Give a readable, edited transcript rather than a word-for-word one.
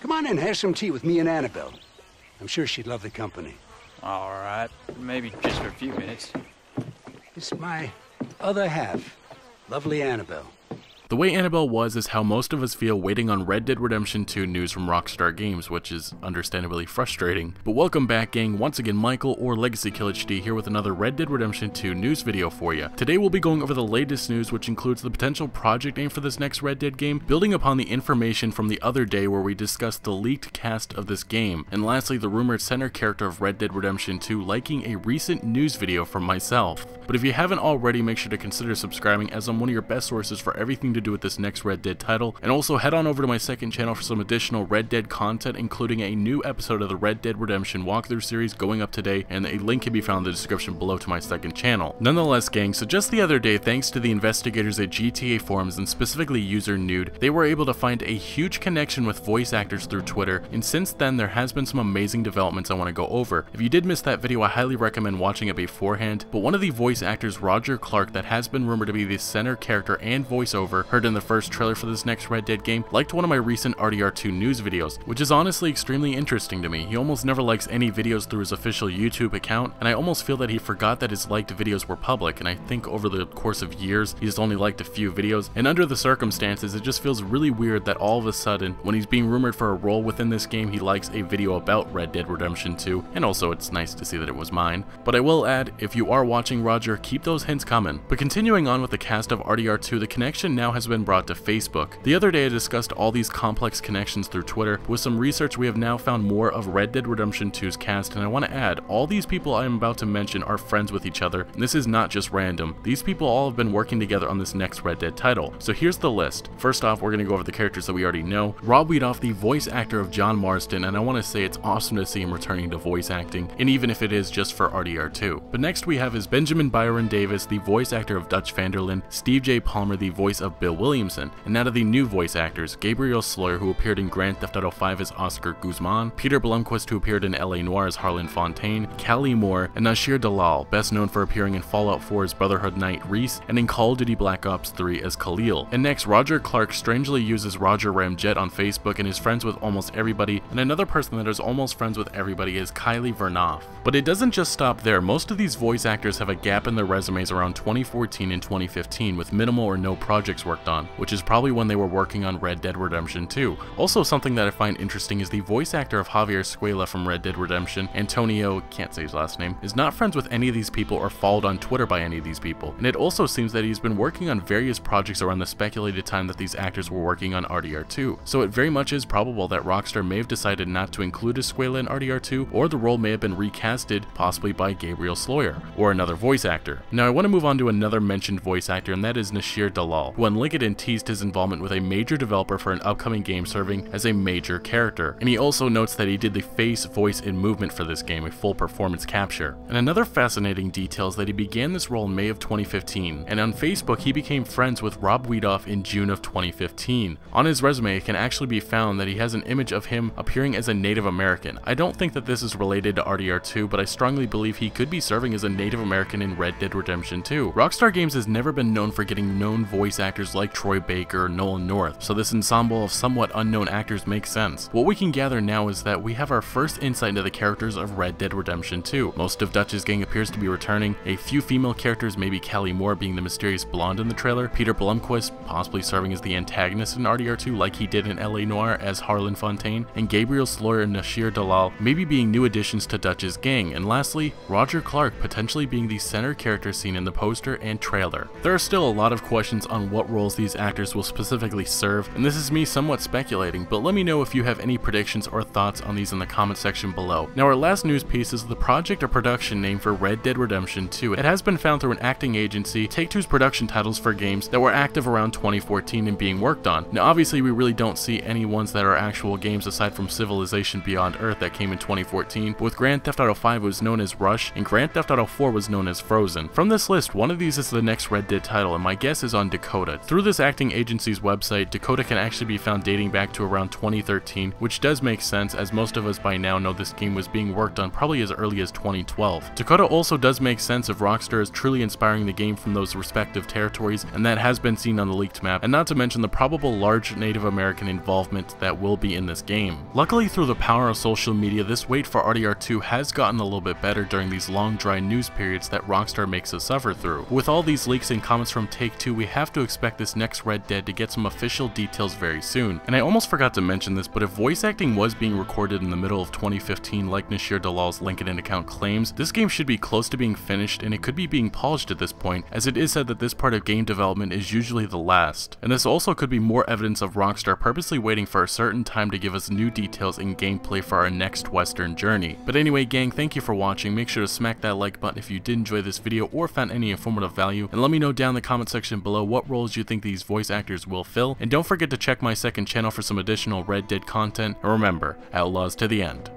Come on in, have some tea with me and Annabelle. I'm sure she'd love the company. All right, maybe just for a few minutes. It's my other half, lovely Annabelle. The way Annabelle was is how most of us feel waiting on Red Dead Redemption 2 news from Rockstar Games, which is understandably frustrating. But welcome back, gang. Once again, Michael or LegacyKillaHD here with another Red Dead Redemption 2 news video for you. Today we'll be going over the latest news, which includes the potential project name for this next Red Dead game, building upon the information from the other day where we discussed the leaked cast of this game, and lastly the rumored center character of Red Dead Redemption 2 liking a recent news video from myself. But if you haven't already, make sure to consider subscribing, as I'm one of your best sources for everything to do with this next Red Dead title, and also head on over to my second channel for some additional Red Dead content, including a new episode of the Red Dead Redemption walkthrough series going up today, and a link can be found in the description below to my second channel. Nonetheless, gang, so just the other day, thanks to the investigators at GTA Forums, and specifically user Nude, they were able to find a huge connection with voice actors through Twitter, and since then there has been some amazing developments I want to go over. If you did miss that video, I highly recommend watching it beforehand, but one of the voice actors, Roger Clark, that has been rumored to be the center character and voiceover heard in the first trailer for this next Red Dead game, liked one of my recent RDR2 news videos, which is honestly extremely interesting to me. He almost never likes any videos through his official YouTube account, and I almost feel that he forgot that his liked videos were public, and I think over the course of years he's only liked a few videos, and under the circumstances it just feels really weird that all of a sudden when he's being rumored for a role within this game he likes a video about Red Dead Redemption 2, and also it's nice to see that it was mine. But I will add, if you are watching, Roger, keep those hints coming. But continuing on with the cast of RDR2, the connection now has been brought to Facebook. The other day I discussed all these complex connections through Twitter, but with some research we have now found more of Red Dead Redemption 2's cast, and I want to add, all these people I am about to mention are friends with each other, and this is not just random. These people all have been working together on this next Red Dead title. So here's the list. First off, we're going to go over the characters that we already know. Rob Weedoff, the voice actor of John Marston, and I want to say it's awesome to see him returning to voice acting, and even if it is just for RDR2. But next we have is Benjamin Byron Davis, the voice actor of Dutch Vanderlyn, Steve J. Palmer, the voice of Bill Williamson, and now to the new voice actors, Gabriel Sloyer, who appeared in Grand Theft Auto 5 as Oscar Guzman, Peter Blumquist, who appeared in L.A. Noire as Harlan Fontaine, Callie Moore, and Nasir Dalal, best known for appearing in Fallout 4 as Brotherhood Knight Reese, and in Call of Duty: Black Ops 3 as Khalil. And next, Roger Clark strangely uses Roger Ramjet on Facebook and is friends with almost everybody, and another person that is almost friends with everybody is Kylie Vernoff. But it doesn't just stop there. Most of these voice actors have a gap in their resumes around 2014 and 2015 with minimal or no projects worked on, which is probably when they were working on Red Dead Redemption 2. Also, something that I find interesting is the voice actor of Javier Escuella from Red Dead Redemption, Antonio, can't say his last name, is not friends with any of these people or followed on Twitter by any of these people, and it also seems that he's been working on various projects around the speculated time that these actors were working on RDR2, so it very much is probable that Rockstar may have decided not to include Escuella in RDR2, or the role may have been recasted, possibly by Gabriel Sloyer, or another voice actor. Now I want to move on to another mentioned voice actor, and that is Nasir Dalal, who on LinkedIn teased his involvement with a major developer for an upcoming game serving as a major character, and he also notes that he did the face, voice, and movement for this game, a full performance capture. And another fascinating detail is that he began this role in May of 2015, and on Facebook he became friends with Rob Weedoff in June of 2015. On his resume it can actually be found that he has an image of him appearing as a Native American. I don't think that this is related to RDR2, but I strongly believe he could be serving as a Native American in Red Dead Redemption 2. Rockstar Games has never been known for getting known voice actors like Troy Baker or Nolan North, so this ensemble of somewhat unknown actors makes sense. What we can gather now is that we have our first insight into the characters of Red Dead Redemption 2. Most of Dutch's gang appears to be returning, a few female characters, maybe Callie Moore being the mysterious blonde in the trailer, Peter Blumquist possibly serving as the antagonist in RDR2 like he did in L.A. Noire as Harlan Fontaine, and Gabriel Sloyer and Nasir Dalal maybe being new additions to Dutch's gang, and lastly, Roger Clark potentially being the center character seen in the poster and trailer. There are still a lot of questions on what roles these actors will specifically serve, and this is me somewhat speculating, but let me know if you have any predictions or thoughts on these in the comment section below. Now our last news piece is the project or production name for Red Dead Redemption 2. It has been found through an acting agency, Take-Two's production titles for games that were active around 2014 and being worked on. Now obviously we really don't see any ones that are actual games aside from Civilization Beyond Earth that came in 2014, but with Grand Theft Auto 5 it was known as Rush, and Grand Theft Auto 4 was known as Frozen. From this list, one of these is the next Red Dead title, and my guess is on Dakota. Through this acting agency's website, Dakota can actually be found dating back to around 2013, which does make sense as most of us by now know this game was being worked on probably as early as 2012. Dakota also does make sense if Rockstar is truly inspiring the game from those respective territories, and that has been seen on the leaked map, and not to mention the probable large Native American involvement that will be in this game. Luckily, through the power of social media, this wait for RDR2 has gotten a little bit better during these long dry news periods that Rockstar makes us suffer through. With all these leaks and comments from Take-Two, we have to expect this next Red Dead to get some official details very soon. And I almost forgot to mention this, but if voice acting was being recorded in the middle of 2015 like Nasir Dalal's LinkedIn account claims, this game should be close to being finished, and it could be being polished at this point, as it is said that this part of game development is usually the last. And this also could be more evidence of Rockstar purposely waiting for a certain time to give us new details in gameplay for our next Western journey. But anyway gang, thank you for watching, make sure to smack that like button if you did enjoy this video or found any informative value, and let me know down in the comment section below what roles you think these voice actors will fill, and don't forget to check my second channel for some additional Red Dead content, and remember, outlaws to the end.